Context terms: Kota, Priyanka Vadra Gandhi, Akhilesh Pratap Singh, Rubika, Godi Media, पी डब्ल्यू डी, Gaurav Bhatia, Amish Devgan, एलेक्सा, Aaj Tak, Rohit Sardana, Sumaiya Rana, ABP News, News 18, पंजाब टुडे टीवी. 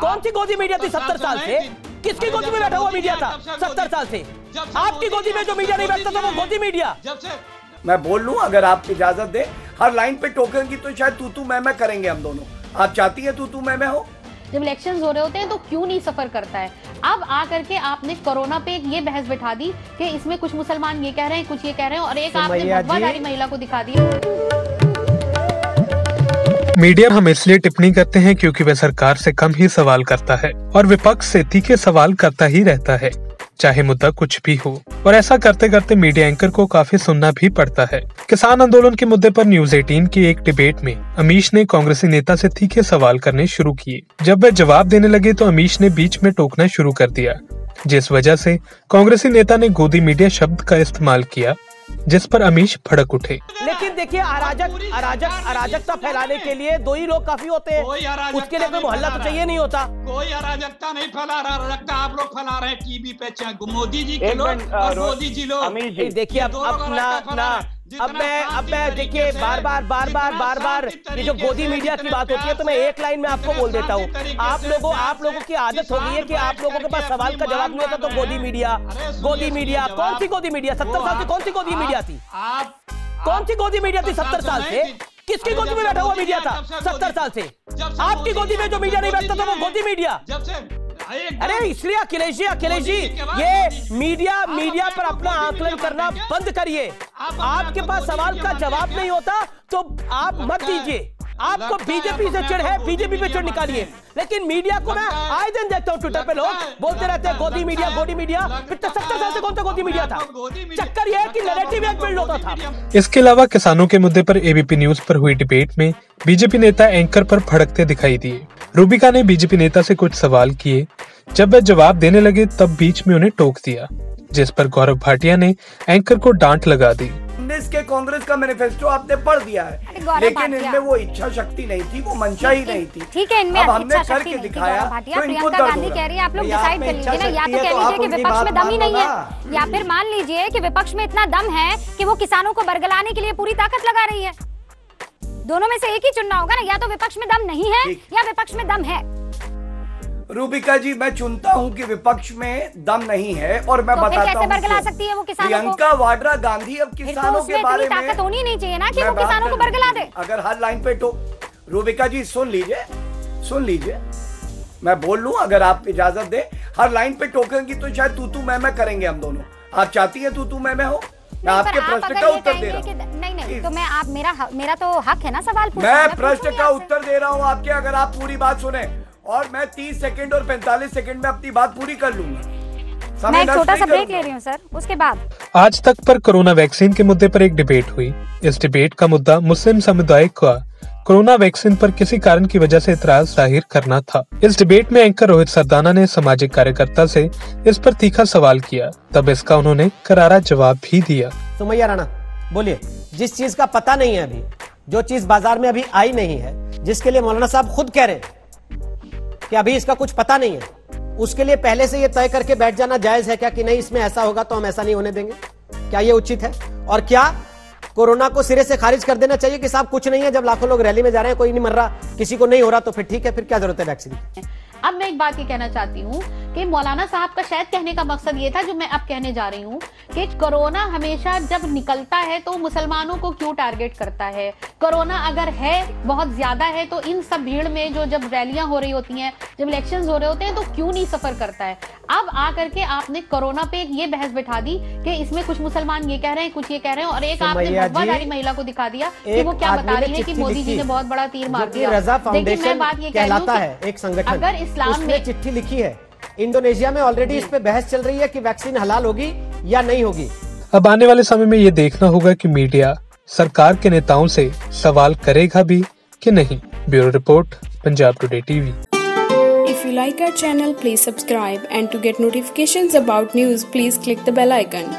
कौन सी गोदी मीडिया थी 70 साल से? किसकी गोदी में बैठा हुआ मीडिया था 70 साल से? आपकी गोदी में जो मीडिया नहीं बैठता था वो गोदी मीडिया। मैं बोल लूं अगर आप इजाजत दें, हर लाइन पे टोकन की तो शायद तू मैं करेंगे हम दोनों। आप चाहती है तू मैं हो? जब इलेक्शंस हो रहे होते हैं तो क्यों नहीं सफर करता है? अब आकर के आपने कोरोना पे ये बहस बिठा दी कि इसमें कुछ मुसलमान ये कह रहे हैं, कुछ ये कह रहे हैं, और एक आपने भगवाधारी महिला को दिखा दी। मीडिया हम इसलिए टिप्पणी करते हैं क्योंकि वह सरकार से कम ही सवाल करता है और विपक्ष से तीखे सवाल करता ही रहता है, चाहे मुद्दा कुछ भी हो। और ऐसा करते करते मीडिया एंकर को काफी सुनना भी पड़ता है। किसान आंदोलन के मुद्दे पर न्यूज 18 की एक डिबेट में अमीश ने कांग्रेसी नेता से तीखे सवाल करने शुरू किए। जब वह जवाब देने लगे तो अमीश ने बीच में टोकना शुरू कर दिया, जिस वजह से कांग्रेसी नेता ने गोदी मीडिया शब्द का इस्तेमाल किया, जिस पर अमीश भड़क उठे। लेकिन देखिए अराजकता फैलाने के लिए दो ही लोग काफी होते हैं, उसके लिए कोई मोहल्ला तो चाहिए नहीं होता। कोई अराजकता नहीं फैला रहा, अराजकता आप लोग फैला रहे हैं टीवी पे, मोदी जी के लोग और मोदी जी लोग। देखिए अब मैं देखिए बार बार ये जो गोदी मीडिया की बात होती है तो मैं एक लाइन में आपको बोल देता हूँ, आप लोगों की आदत हो गई है कि आप लोगों के पास सवाल का जवाब नहीं होता तो गोदी मीडिया। कौन सी गोदी मीडिया 70 साल से? कौन सी गोदी मीडिया थी? कौन सी गोदी मीडिया थी 70 साल से? किसकी गोदी में बैठा हुआ मीडिया था 70 साल से? आपकी गोदी में जो मीडिया नहीं बैठता था वो गोदी मीडिया। अरे इसलिए अखिलेश जी ये मीडिया पर अपना आकलन करना बंद करिए। आपके पास सवाल का जवाब नहीं होता तो आप मत दीजिए। आपको बीजेपी से चिढ़ है, बीजेपी पे चिढ़ निकालिए। लेकिन मीडिया को मैं आए दिन देखता हूँ ट्विटर पे लोग बोलते रहते हैं गोदी मीडिया। 70 साल से कौन सा गोदी मीडिया था? चक्कर यह है कि नैरेटिव एक बिल्ड होता था। इसके अलावा किसानों के मुद्दे पर एबीपी न्यूज पर हुई डिबेट में बीजेपी नेता एंकर पर भड़कते दिखाई दिए। रूबिका ने बीजेपी नेता से कुछ सवाल किए, जब वह जवाब देने लगे तब बीच में उन्हें टोक दिया, जिस पर गौरव भाटिया ने एंकर को डांट लगा दी। इसके कांग्रेस का मैनिफेस्टो आपने पढ़ दिया है, लेकिन इनमें वो इच्छा शक्ति नहीं थी, वो मंशा ही नहीं थी। ठीक है, इनमें हमने करके दिखाया। प्रियंका गांधी कह रही है आप लोग डिसाइड कर लीजिए ना, या तो कह लीजिए कि विपक्ष में दम ही नहीं है, या फिर मान लीजिए कि विपक्ष में इतना दम है कि वो किसानों को बरगलाने के लिए पूरी ताकत लगा रही है। दोनों में से एक ही चुनना होगा ना, या तो विपक्ष में दम नहीं है या विपक्ष में दम है। रूबिका जी मैं चुनता हूं कि विपक्ष में दम नहीं है, और मैं तो बताता हूं बरगला सकती है वो किसानों को। प्रियंका वाड्रा गांधी अब किसानों के बारे में ताकत होनी नहीं चाहिए ना कि वो किसानों को बरगला दे। अगर हर लाइन पे तो रूबिका जी सुन लीजिए मैं बोल लूं अगर आप इजाजत दे, हर लाइन पे टोकन की तो शायद तू मैं करेंगे हम दोनों। आप चाहती है तू मैं हो? मैं आपके प्रश्न का उत्तर दे रहा हूँ। नहीं तो मैं आप मेरा तो हक है ना सवाल पूछना। मैं प्रश्न का उत्तर दे रहा हूँ आपके, अगर आप पूरी बात सुने, और मैं 30 सेकंड और 45 सेकंड में अपनी बात पूरी कर लूंगा। मैं एक छोटा सा ब्रेक ले रही हूं सर, उसके बाद आज तक पर कोरोना वैक्सीन के मुद्दे पर एक डिबेट हुई। इस डिबेट का मुद्दा मुस्लिम समुदाय का कोरोना वैक्सीन पर किसी कारण की वजह से इतराज जाहिर करना था। इस डिबेट में एंकर रोहित सरदाना ने सामाजिक कार्यकर्ता से इस पर तीखा सवाल किया, तब इसका उन्होंने करारा जवाब भी दिया। सुमैया राणा बोलिए, जिस चीज का पता नहीं है, अभी जो चीज बाजार में अभी आई नहीं है, जिसके लिए मौलाना साहब खुद कह रहे हैं कि अभी इसका कुछ पता नहीं है, उसके लिए पहले से ये तय करके बैठ जाना जायज है क्या कि नहीं इसमें ऐसा होगा तो हम ऐसा नहीं होने देंगे? क्या ये उचित है? और क्या कोरोना को सिरे से खारिज कर देना चाहिए कि साहब कुछ नहीं है, जब लाखों लोग रैली में जा रहे हैं, कोई नहीं मर रहा, किसी को नहीं हो रहा, तो फिर ठीक है, फिर क्या जरूरत है वैक्सीन की? अब मैं एक बात ये कहना चाहती हूँ कि मौलाना साहब का शायद कहने का मकसद ये था जो मैं अब कहने जा रही हूँ कि कोरोना हमेशा जब निकलता है तो मुसलमानों को क्यों टारगेट करता है? कोरोना अगर है बहुत ज्यादा है तो इन सब भीड़ में जो जब रैलियां हो रही होती हैं, जब इलेक्शंस हो रहे होते हैं तो क्यों नहीं सफर करता है? अब आकर के आपने कोरोना पे ये बहस बिठा दी कि इसमें कुछ मुसलमान ये कह रहे हैं, कुछ ये कह रहे हैं, और एक आपने भगवाधारी महिला को दिखा दिया कि वो क्या बता रही है कि मोदी जी ने बहुत बड़ा तीर मार दिया। देखिए मैं बात ये कहता है, एक संगठन अगर इस्लाम में चिट्ठी लिखी है, इंडोनेशिया में ऑलरेडी इस पे बहस चल रही है कि वैक्सीन हलाल होगी या नहीं होगी। अब आने वाले समय में ये देखना होगा कि मीडिया सरकार के नेताओं से सवाल करेगा भी कि नहीं। Bureau report, पंजाब टुडे टीवी। If you like our channel, please subscribe, and to get notifications about news, please click the bell icon.